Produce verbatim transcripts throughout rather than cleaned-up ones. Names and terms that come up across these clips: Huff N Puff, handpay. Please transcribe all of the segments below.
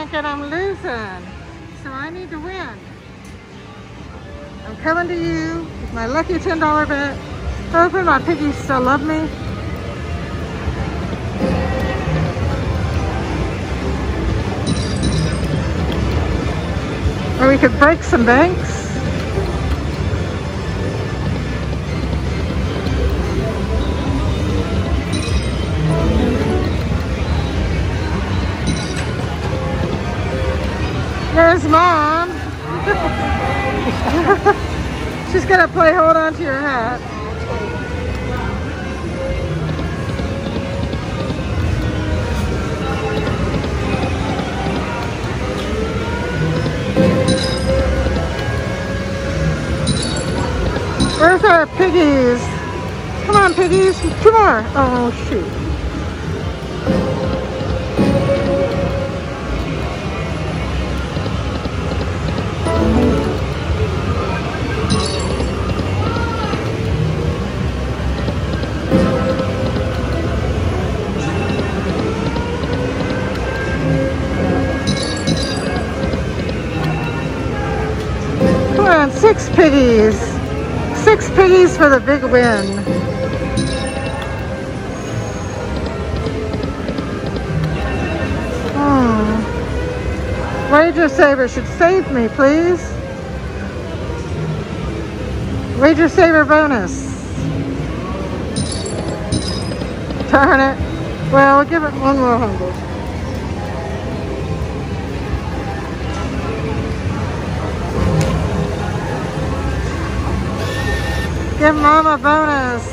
thinking I'm losing, so I need to win. I'm coming to you with my lucky ten dollar bet. Hopefully my piggies still love me. Or we could break some banks. There's Mom. She's gonna play hold on to your hat. Where's our piggies? Come on, piggies, two more. Oh, shoot. Six piggies. Six piggies for the big win. Oh. Wager Saver should save me, please. Wager Saver bonus. Darn it. Well, we'll give it one more humble. Give Mom a bonus.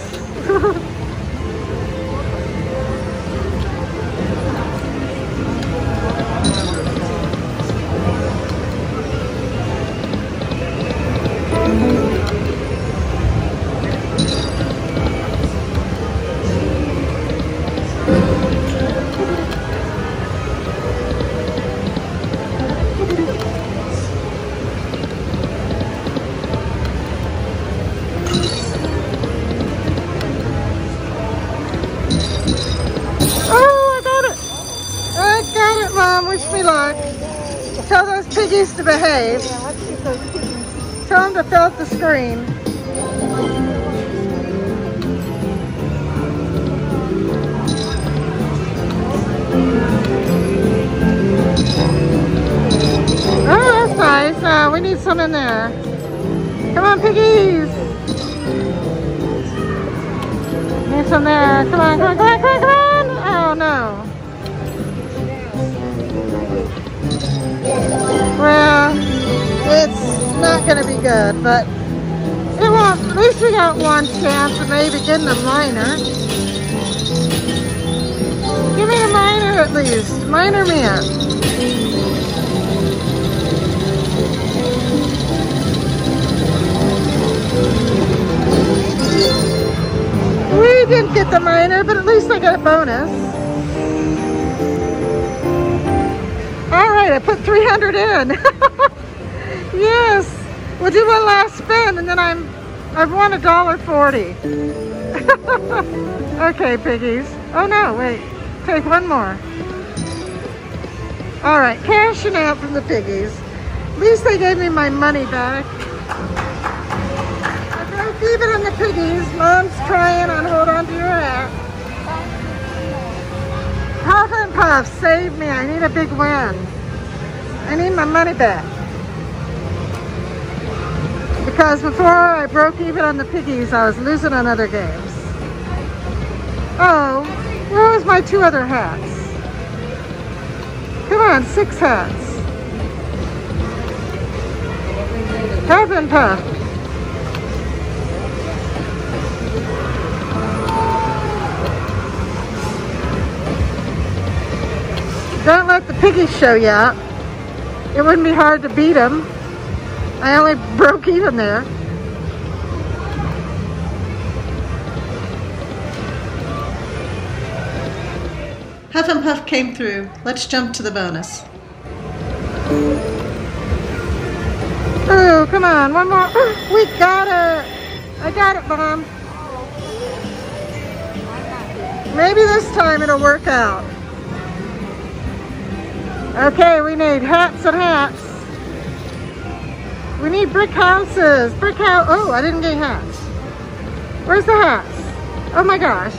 Tell those piggies to behave. Tell them to fill up the screen. Oh, that's nice. Uh, we need some in there. Come on, piggies. Need some there. Come on, come on, come on, come on, come on. Oh, no. Well, it's not going to be good, but it won't, at least we got one chance of maybe getting a minor. Give me a minor at least. Minor man. We didn't get the minor, but at least I got a bonus. I put three hundred in. Yes, we'll do one last spin, and then I'm I've won a dollar forty. Okay, piggies. Oh no, wait. Take one more. All right, cashing out from the piggies. At least they gave me my money back. I don't keep it on the piggies. Mom's trying on. Hold on to your hat. Huff and Puff, save me! I need a big win. I need my money back. Because before I broke even on the piggies, I was losing on other games. Oh, where was my two other hats? Come on, six hats. Huff and Puff. Don't let the piggies show you up. It wouldn't be hard to beat them. I only broke even there. Huff and Puff came through. Let's jump to the bonus. Oh, come on, one more. We got it. I got it, Mom. Maybe this time it'll work out. Okay, we need hats and hats. We need brick houses. Brick house. Oh, I didn't get hats. Where's the hats? Oh my gosh.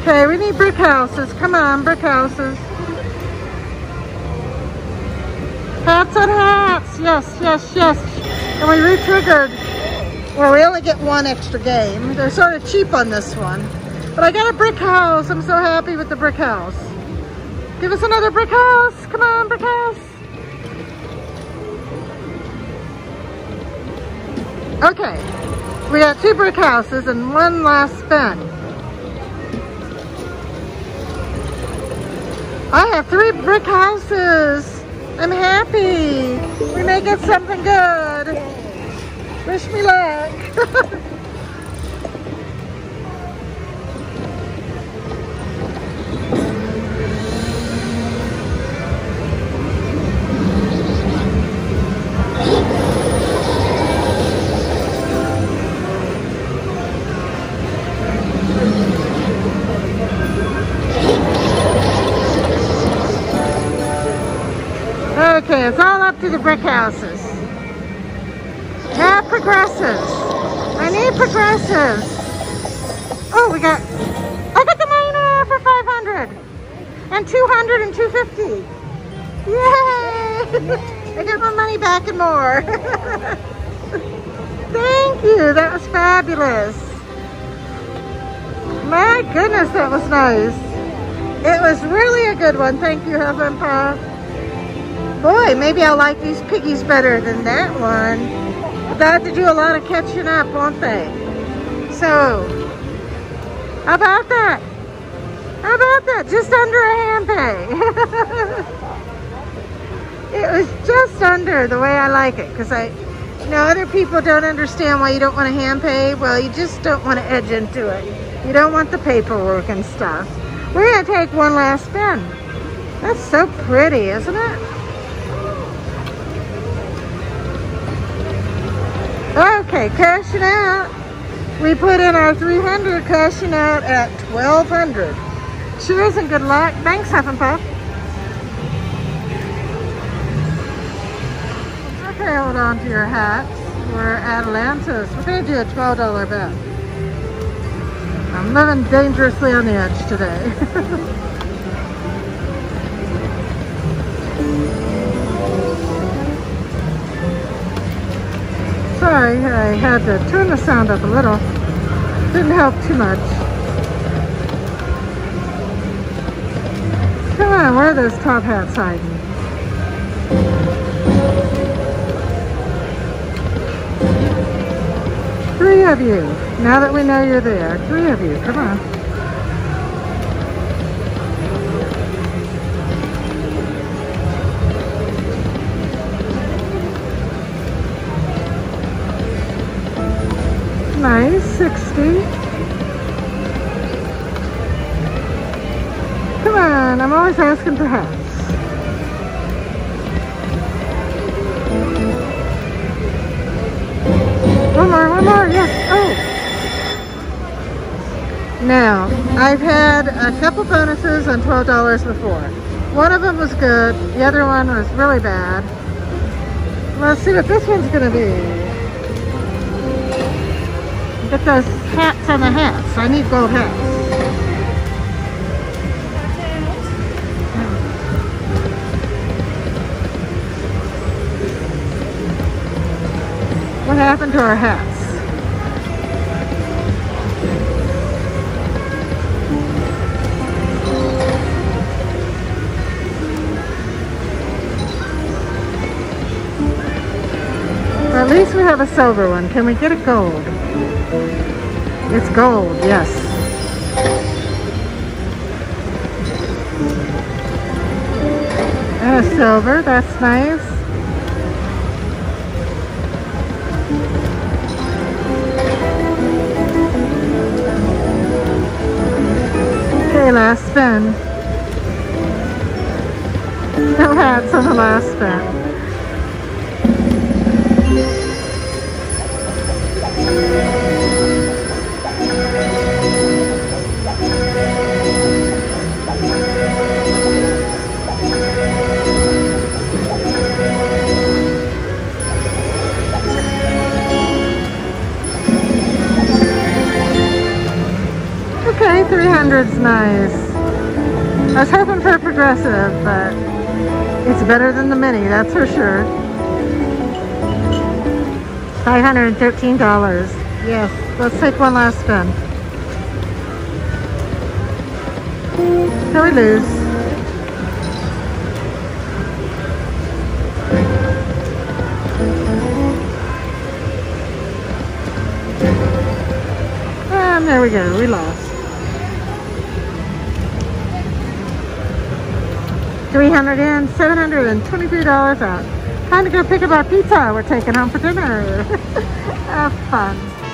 Okay, we need brick houses. Come on, brick houses. Hats and hats. Yes, yes, yes. And we re-triggered. Well, we only get one extra game. They're sort of cheap on this one. But I got a brick house. I'm so happy with the brick house. Give us another brick house. Come on, brick house. Okay, we got two brick houses and one last spin. I have three brick houses. I'm happy. We may get something good. Wish me luck. Okay, it's all up to the brick houses. Have progressives. I need progressives. Oh, we got, I got the minor for five hundred and two hundred and two fifty. Yay! I got my money back and more. Thank you, that was fabulous. My goodness, that was nice. It was really a good one. Thank you, Huff N Puff. Boy, maybe I'll like these piggies better than that one. They'll have to do a lot of catching up, won't they? So, how about that? How about that? Just under a hand pay. It was just under the way I like it, because I, you know, other people don't understand why you don't want to hand pay. Well, you just don't want to edge into it. You don't want the paperwork and stuff. We're going to take one last spin. That's so pretty, isn't it? Okay, cashing out. We put in our three hundred, cashing out at twelve hundred. Cheers and good luck. Thanks, Huff N Puff. Okay, hold on to your hats. We're at Atlantis. We're going to do a twelve dollar bet. I'm living dangerously on the edge today. Sorry, I had to turn the sound up a little. Didn't help too much. Come on, where are those top hats hiding? Three of you. Now that we know you're there, three of you. Come on. Nice, sixty. Come on, I'm always asking for hats. One more, one more, yes, oh. Now, I've had a couple bonuses on twelve dollars before. One of them was good, the other one was really bad. Let's see what this one's gonna be. Get those hats on the hats. I need gold hats. What happened to our hats? Well, at least we have a silver one. Can we get a gold? It's gold, yes. And a silver, that's nice. Okay, last spin. No hats on the last spin. Thank you. one hundred's nice. I was hoping for a progressive, but it's better than the Mini, that's for sure. five hundred thirteen dollars. Yes, let's take one last spin. So we lose. And there we go, we lost. three hundred in, seven hundred twenty-three dollars out. Time to go pick up our pizza we're taking home for dinner. Have fun.